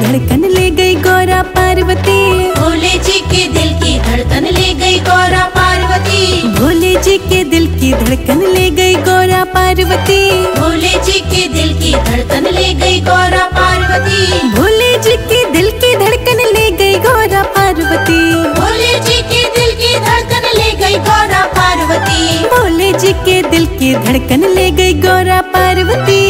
धड़कन ले गई गौरा पार्वती। भोले जी के दिल की धड़कन ले गई गौरा पार्वती। भोले जी के दिल की धड़कन ले गई गौरा पार्वती। भोले जी के दिल की धड़कन ले गई गौरा पार्वती। भोले जी के दिल की धड़कन ले गई गौरा पार्वती। भोले जी के दिल की धड़कन ले गई गौरा पार्वती। भोले जी के दिल की धड़कन ले गई गौरा पार्वती।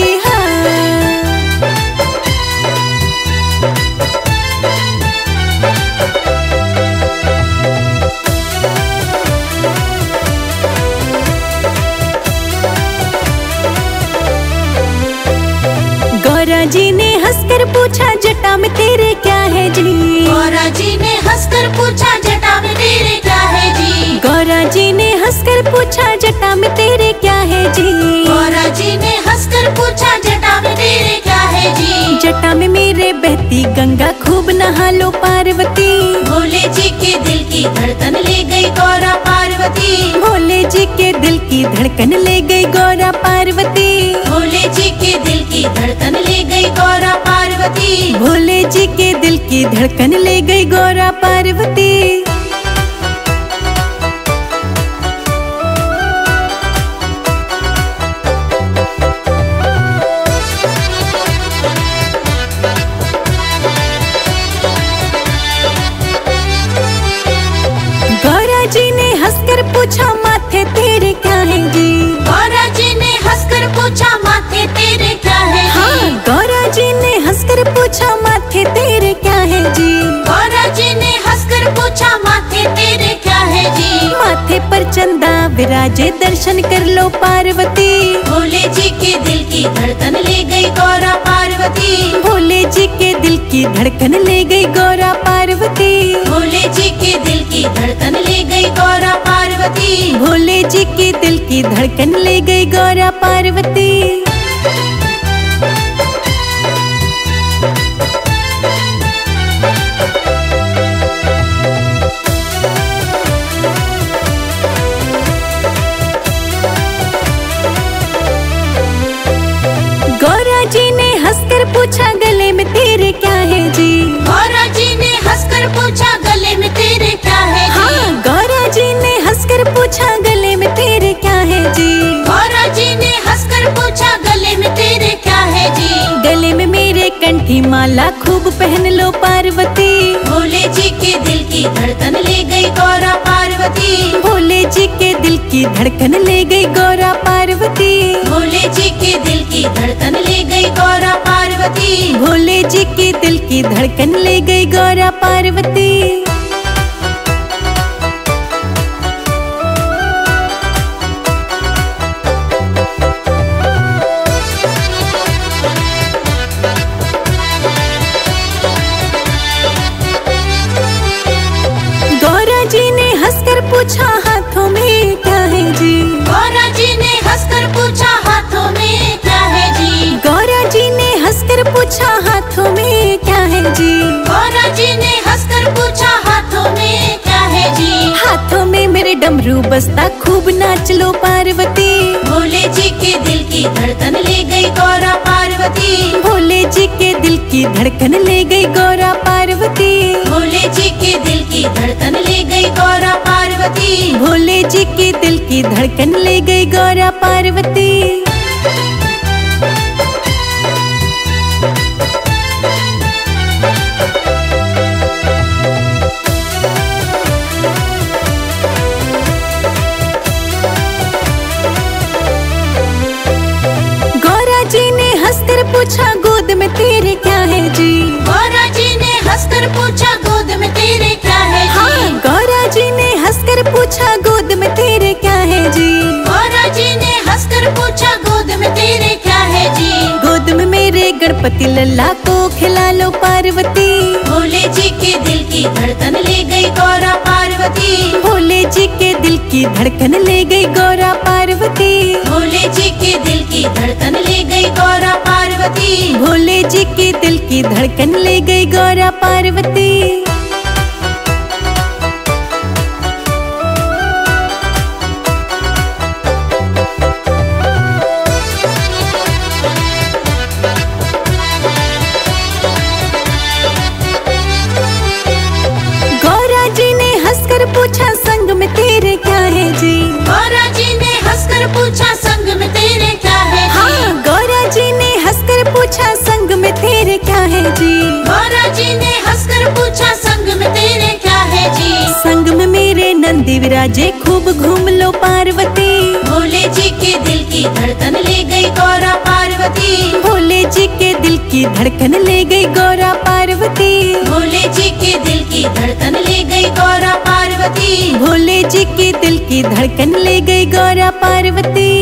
गौरा जी ने हंसकर पूछा जटा में तेरे क्या है जी। गौरा जी ने हंसकर पूछा जटा में तेरे क्या है जी। गौरा जी ने हंसकर पूछा जटा में तेरे क्या है जी। गौरा जी ने हंसकर पूछा जटा में तेरे क्या है जी। जटा में मेरे बहती गंगा खूब नहा लो पार्वती। भोले जी के दिल की धड़कन ले गई गौरा पार्वती। भोले जी के दिल की धड़कन ले गई गौरा पार्वती। भोले जी के दिल की धड़कन ले गई गौरा पार्वती। भोले जी के दिल की धड़कन ले गई गौरा पार्वती। गौरा जी ने हंसकर पूछा माथे तेरे क्या है जी। गौरा जी ने हंसकर पूछा माथे तेरे क्या है जी। हाँ, गौरा जी ने हंसकर पूछा माथे तेरे क्या है जी। गौरा जी ने हंसकर पूछा माथे तेरे क्या है जी। माथे पर चंदा विराजे दर्शन कर लो पार्वती। भोले जी के दिल की धड़कन ले गई गौरा पार्वती। भोले जी के दिल की धड़कन ले गई गौरा पार्वती। भोले जी के दिल की धड़कन ले गई गौरा पार्वती। भोले जी के दिल की धड़कन ले गई गौरा पार्वती। पूछा गले में तेरे क्या है जी। गौरा जी ने हंसकर पूछा गले में तेरे क्या है जी। हाँ, गौरा जी ने हंसकर पूछा गले में तेरे क्या है जी। गौरा जी ने हंसकर पूछा गले में तेरे क्या है जी। गले में मेरे कंठी माला खूब पहन लो पार्वती। भोले जी के दिल की धड़कन ले गई गौरा पार्वती। भोले जी के दिल की धड़कन ले गई गौरा पार्वती। भोले जी के दिल की धड़कन ले गई गौरा पार्वती। भोले जी के दिल की धड़कन ले गई गौरा पार्वती। गौरा जी ने हंसकर पूछा हाथों में क्या है जी। गौरा जी ने हंसकर पूछा हाथों में क्या है जी। गौरा जी ने हंसकर पूछा हाथों में क्या है जी। गौरा जी ने हंसकर पूछा हाथों में क्या है जी। हाथों में मेरे डमरू बजता खूब नाच लो पार्वती। भोले जी के दिल की धड़कन ले गई गौरा पार्वती। भोले जी के दिल की धड़कन ले गई गौरा पार्वती। भोले जी के दिल की धड़कन ले गई गौरा पार्वती। भोले जी के दिल की धड़कन ले गई गौरा पार्वती। गौरा जी ने हंसकर पूछा गोद में तेरे क्या है जी। गौरा जी ने हंसकर पूछा गोद में तेरे क्या है जी। हाँ, गौरा जी ने हंसकर पूछा गोद में तेरे क्या है जी। गौरा जी ने हंसकर पूछा गोद में तेरे क्या है जी। गोद में मेरे गणपति लल्ला को खिला लो पार्वती। भोले जी के दिल की धड़कन ले गई गौरा पार्वती। भोले जी के दिल की धड़कन ले गई गौरा पार्वती। भोले जी के दिल की धड़कन ले गई गौरा पार्वती। भोले जी के दिल की धड़कन ले गई गौरा पार्वती। गौरा जी खूब घूम लो पार्वती। भोले जी के दिल की धड़कन ले गई गौरा पार्वती। भोले जी के दिल की धड़कन ले गई गौरा पार्वती। भोले जी के दिल की धड़कन ले गई गौरा पार्वती। भोले जी के दिल की धड़कन ले गई गौरा पार्वती।